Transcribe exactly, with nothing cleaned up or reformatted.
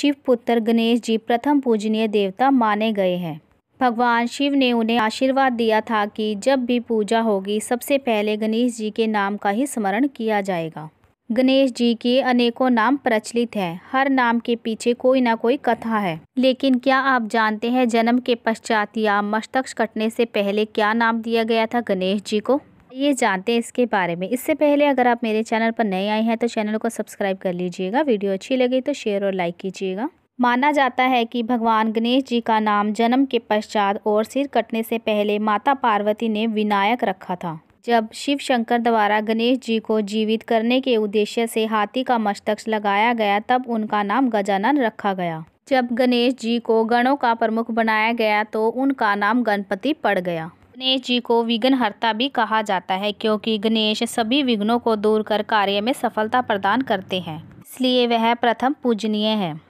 शिव पुत्र गणेश जी प्रथम पूजनीय देवता माने गए हैं। भगवान शिव ने उन्हें आशीर्वाद दिया था कि जब भी पूजा होगी सबसे पहले गणेश जी के नाम का ही स्मरण किया जाएगा। गणेश जी के अनेकों नाम प्रचलित हैं, हर नाम के पीछे कोई ना कोई कथा है। लेकिन क्या आप जानते हैं जन्म के पश्चात या मस्तक कटने से पहले क्या नाम दिया गया था गणेश जी को? ये जानते हैं इसके बारे में। इससे पहले अगर आप मेरे चैनल पर नए आए हैं तो चैनल को सब्सक्राइब कर लीजिएगा, वीडियो अच्छी लगी तो शेयर और लाइक कीजिएगा। माना जाता है कि भगवान गणेश जी का नाम जन्म के पश्चात और सिर कटने से पहले माता पार्वती ने विनायक रखा था। जब शिव शंकर द्वारा गणेश जी को जीवित करने के उद्देश्य से हाथी का मस्तक लगाया गया तब उनका नाम गजानन रखा गया। जब गणेश जी को गणों का प्रमुख बनाया गया तो उनका नाम गणपति पड़ गया। गणेश जी को विघ्नहर्ता भी कहा जाता है क्योंकि गणेश सभी विघ्नों को दूर कर कार्य में सफलता प्रदान करते हैं, इसलिए वह प्रथम पूजनीय है।